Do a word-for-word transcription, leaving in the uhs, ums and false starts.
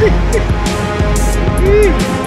shit.